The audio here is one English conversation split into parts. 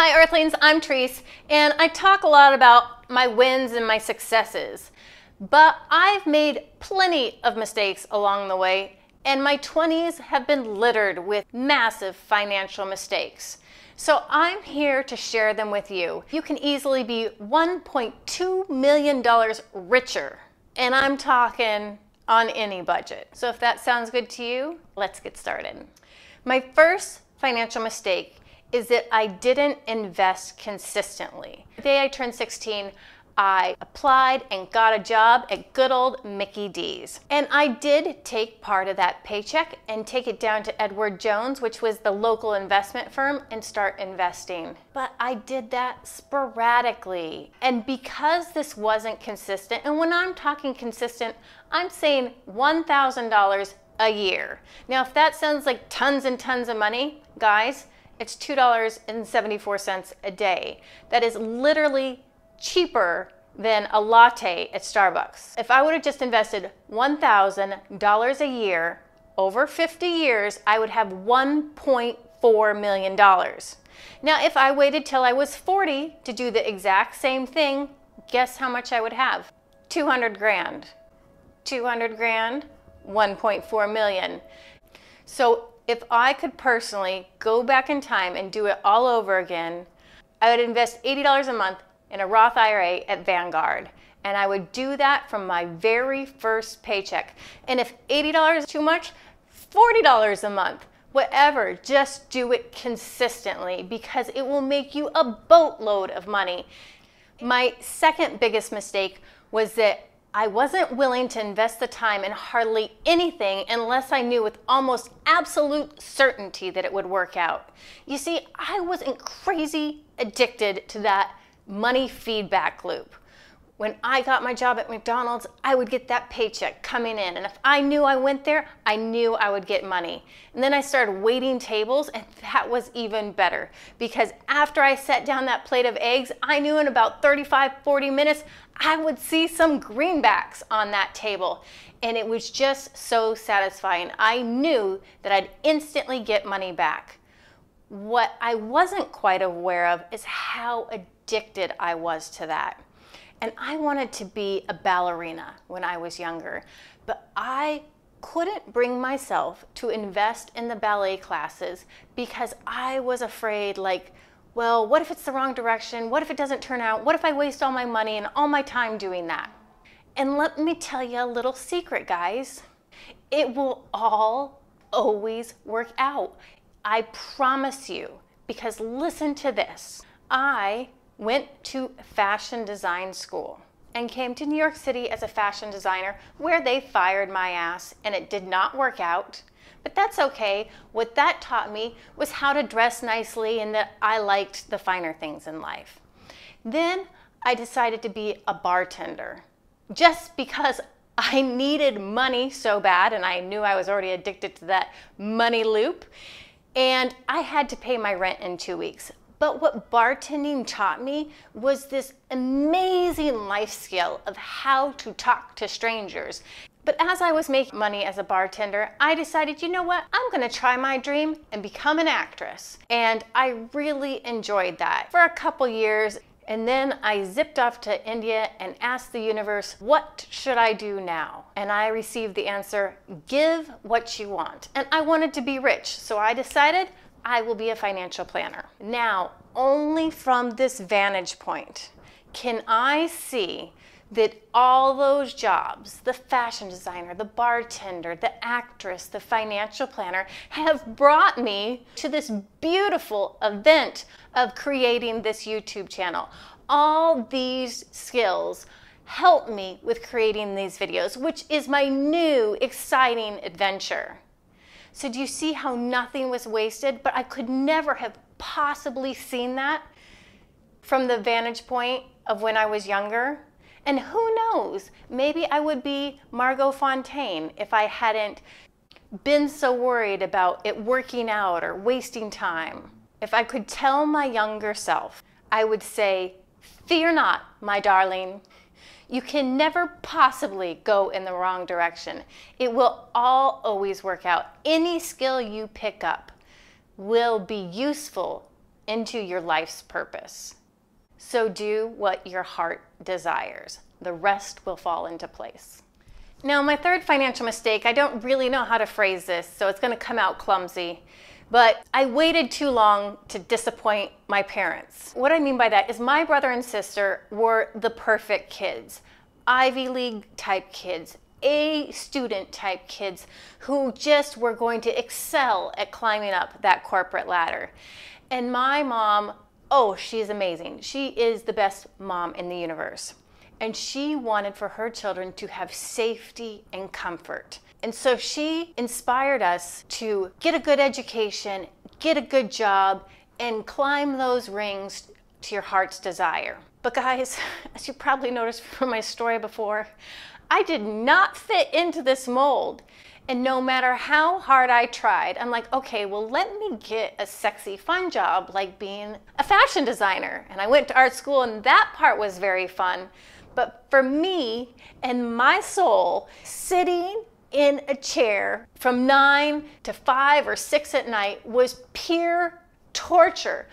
Hi Earthlings, I'm Therese, and I talk a lot about my wins and my successes, but I've made plenty of mistakes along the way, and my 20s have been littered with massive financial mistakes. So I'm here to share them with you. You can easily be $1.2 million richer, and I'm talking on any budget. So if that sounds good to you, let's get started. My first financial mistake is that I didn't invest consistently. The day I turned 16, I applied and got a job at good old Mickey D's. And I did take part of that paycheck and take it down to Edward Jones, which was the local investment firm, and start investing. But I did that sporadically. And because this wasn't consistent, and when I'm talking consistent, I'm saying $1,000 a year. Now, if that sounds like tons and tons of money, guys, it's $2.74 a day. That is literally cheaper than a latte at Starbucks. If I would have just invested $1,000 a year over 50 years, I would have $1.4 million. Now, if I waited till I was 40 to do the exact same thing, guess how much I would have? 200 grand. 200 grand, 1.4 million. So if I could personally go back in time and do it all over again, I would invest $80 a month in a Roth IRA at Vanguard. And I would do that from my very first paycheck. And if $80 is too much, $40 a month, whatever, just do it consistently because it will make you a boatload of money. My second biggest mistake was that I wasn't willing to invest the time in hardly anything unless I knew with almost absolute certainty that it would work out. You see, I was crazy addicted to that money feedback loop. When I got my job at McDonald's, I would get that paycheck coming in, and if I knew I went there, I knew I would get money. And then I started waiting tables, and that was even better because after I set down that plate of eggs, I knew in about 35-40 minutes I would see some greenbacks on that table. And it was just so satisfying. I knew that I'd instantly get money back. What I wasn't quite aware of is how addicted I was to that. And I wanted to be a ballerina when I was younger, but I couldn't bring myself to invest in the ballet classes because I was afraid, like, well, what if it's the wrong direction? What if it doesn't turn out? What if I waste all my money and all my time doing that? And let me tell you a little secret, guys. It will always work out. I promise you, because listen to this. I went to fashion design school and came to New York City as a fashion designer, where they fired my ass and it did not work out. But that's okay. What that taught me was how to dress nicely and that I liked the finer things in life. Then I decided to be a bartender just because I needed money so bad and I knew I was already addicted to that money loop, and I had to pay my rent in 2 weeks. But what bartending taught me was this amazing life skill of how to talk to strangers. But as I was making money as a bartender, I decided, you know what, I'm gonna try my dream and become an actress. And I really enjoyed that for a couple years. And then I zipped off to India and asked the universe, what should I do now? And I received the answer, give what you want. And I wanted to be rich, so I decided I will be a financial planner. Now, only from this vantage point can I see that all those jobs, the fashion designer, the bartender, the actress, the financial planner, have brought me to this beautiful event of creating this YouTube channel. All these skills help me with creating these videos, which is my new exciting adventure. So do you see how nothing was wasted? But I could never have possibly seen that from the vantage point of when I was younger. And who knows, maybe I would be Margot Fontaine if I hadn't been so worried about it working out or wasting time. If I could tell my younger self, I would say, fear not, my darling. You can never possibly go in the wrong direction. It will always work out. Any skill you pick up will be useful into your life's purpose. So do what your heart desires. The rest will fall into place. Now, my third financial mistake, I don't really know how to phrase this, so it's going to come out clumsy, but I waited too long to disappoint my parents. What I mean by that is my brother and sister were the perfect kids, Ivy League type kids, A student type kids who just were going to excel at climbing up that corporate ladder. And my mom, oh, she's amazing. She is the best mom in the universe. And she wanted for her children to have safety and comfort. And so she inspired us to get a good education, get a good job, and climb those rings to your heart's desire. But guys, as you probably noticed from my story before, I did not fit into this mold. And no matter how hard I tried, I'm like, okay, well, let me get a sexy, fun job like being a fashion designer. And I went to art school, and that part was very fun. But for me and my soul, sitting in a chair from 9 to 5 or 6 at night was pure torture.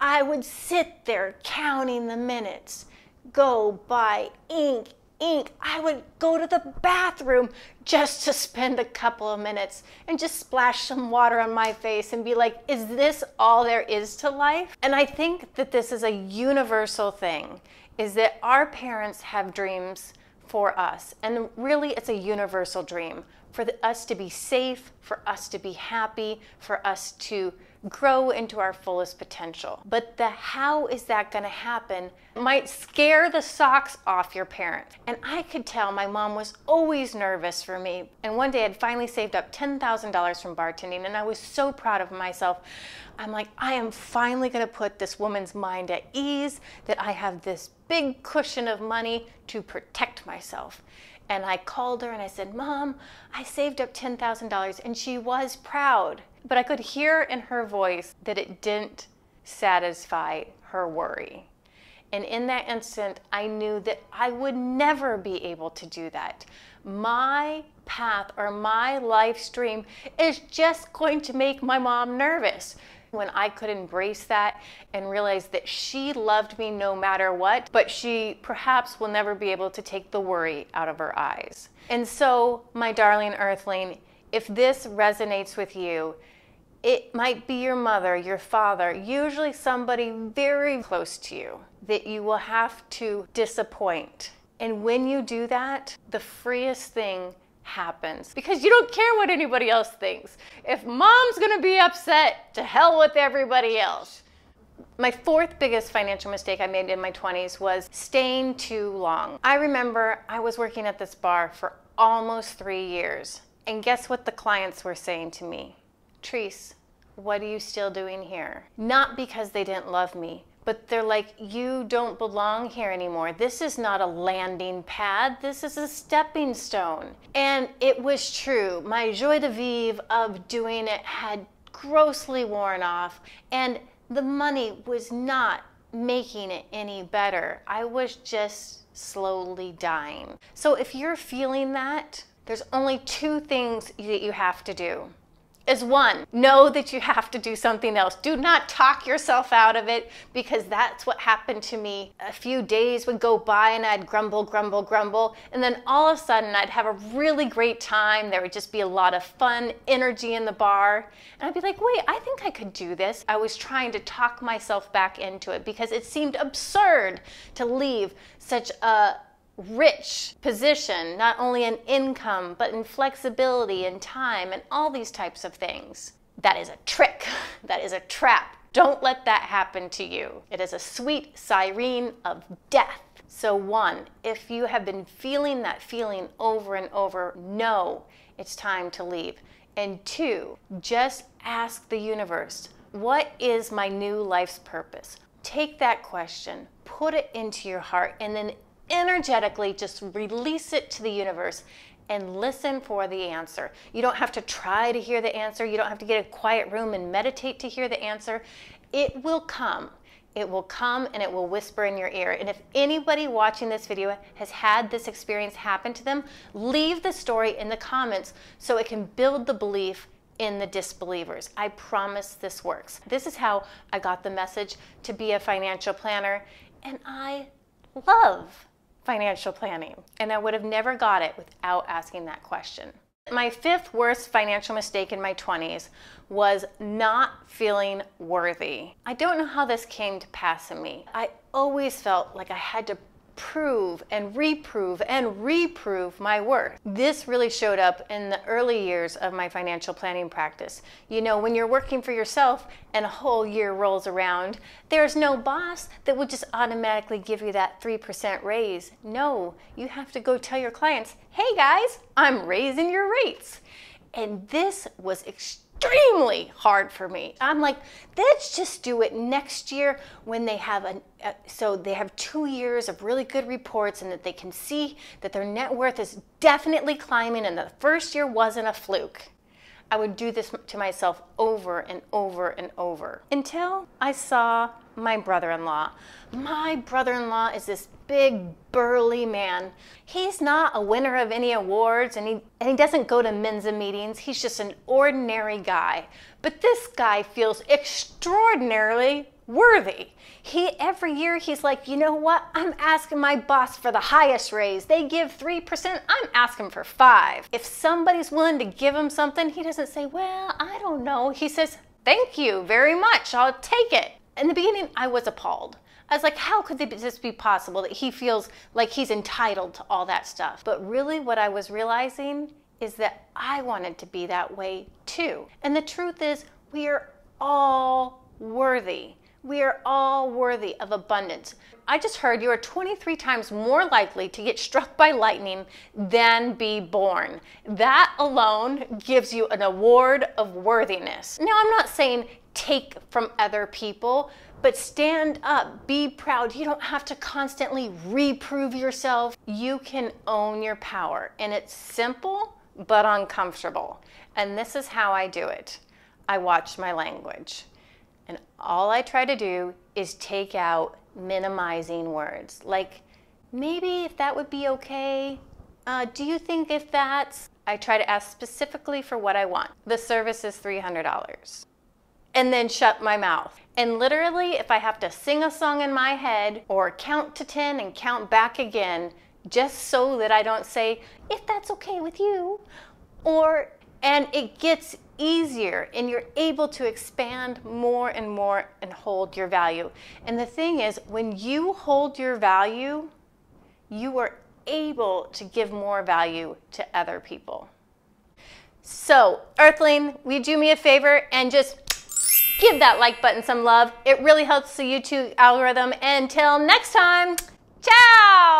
I would sit there counting the minutes, go by, ink. I would go to the bathroom just to spend a couple of minutes and just splash some water on my face and be like, is this all there is to life? And I think that this is a universal thing, is that our parents have dreams for us. And really, it's a universal dream for us to be safe, for us to be happy, for us to grow into our fullest potential. But the how is that going to happen might scare the socks off your parents. And I could tell my mom was always nervous for me. And one day I'd finally saved up $10,000 from bartending, and I was so proud of myself. I'm like, I am finally going to put this woman's mind at ease, that I have this big cushion of money to protect myself. And I called her and I said, Mom, I saved up $10,000, and she was proud. But I could hear in her voice that it didn't satisfy her worry. And in that instant, I knew that I would never be able to do that. My path or my life stream is just going to make my mom nervous. When I could embrace that and realize that she loved me no matter what, but she perhaps will never be able to take the worry out of her eyes. And so, my darling earthling, if this resonates with you, it might be your mother, your father, usually somebody very close to you that you will have to disappoint. And when you do that, the freest thing happens, because you don't care what anybody else thinks. If mom's going to be upset, to hell with everybody else. My fourth biggest financial mistake I made in my 20s was staying too long. I remember I was working at this bar for almost 3 years. And guess what the clients were saying to me? Therese, what are you still doing here? Not because they didn't love me, but they're like, you don't belong here anymore. This is not a landing pad. This is a stepping stone. And it was true. My joie de vivre of doing it had grossly worn off, and the money was not making it any better. I was just slowly dying. So if you're feeling that, there's only two things that you have to do. Is one, know that you have to do something else. Do not talk yourself out of it, because that's what happened to me. A few days would go by and I'd grumble, grumble, grumble, and then all of a sudden I'd have a really great time. There would just be a lot of fun, energy in the bar, and I'd be like, wait, I think I could do this. I was trying to talk myself back into it because it seemed absurd to leave such a rich position, not only in income, but in flexibility and time and all these types of things. That is a trick. That is a trap. Don't let that happen to you. It is a sweet siren of death. So one, if you have been feeling that feeling over and over, know it's time to leave. And two, just ask the universe, what is my new life's purpose? Take that question, put it into your heart, and then energetically just release it to the universe and listen for the answer. You don't have to try to hear the answer. You don't have to get a quiet room and meditate to hear the answer. It will come. It will come, and it will whisper in your ear. And if anybody watching this video has had this experience happen to them, leave the story in the comments so it can build the belief in the disbelievers. I promise this works. This is how I got the message to be a financial planner, and I love financial planning, and I would have never got it without asking that question. My fifth worst financial mistake in my 20s was not feeling worthy. I don't know how this came to pass in me. I always felt like I had to prove and reprove and reprove my worth. This really showed up in the early years of my financial planning practice. You know, when you're working for yourself and a whole year rolls around, there's no boss that would just automatically give you that 3% raise. No, you have to go tell your clients, hey guys, I'm raising your rates. And this was extremely hard for me. I'm like, let's just do it next year when they have so they have 2 years of really good reports and that they can see that their net worth is definitely climbing and the first year wasn't a fluke. I would do this to myself over and over and over until I saw my brother-in-law. My brother-in-law is this big burly man. He's not a winner of any awards, and he doesn't go to Mensa meetings. He's just an ordinary guy. But this guy feels extraordinarily worthy. Every year he's like, you know what? I'm asking my boss for the highest raise. They give 3%. I'm asking for 5%. If somebody's willing to give him something, he doesn't say, well, I don't know. He says, thank you very much. I'll take it. In the beginning, I was appalled. I was like, how could this be possible that he feels like he's entitled to all that stuff? But really what I was realizing is that I wanted to be that way too. And the truth is, we are all worthy. We are all worthy of abundance. I just heard you are 23 times more likely to get struck by lightning than be born. That alone gives you an award of worthiness. Now, I'm not saying take from other people, but stand up, be proud. You don't have to constantly reprove yourself. You can own your power, and it's simple but uncomfortable. And this is how I do it. I watch my language, and all I try to do is take out minimizing words. Like, maybe if that would be okay, do you think if that's... I try to ask specifically for what I want. The service is $300. And then shut my mouth. And literally, if I have to sing a song in my head or count to 10 and count back again, just so that I don't say, if that's okay with you, or, and it gets easier and you're able to expand more and hold your value. And the thing is, when you hold your value, you are able to give more value to other people. So, Earthling, will you do me a favor and just give that like button some love? It really helps the YouTube algorithm. Until next time, ciao!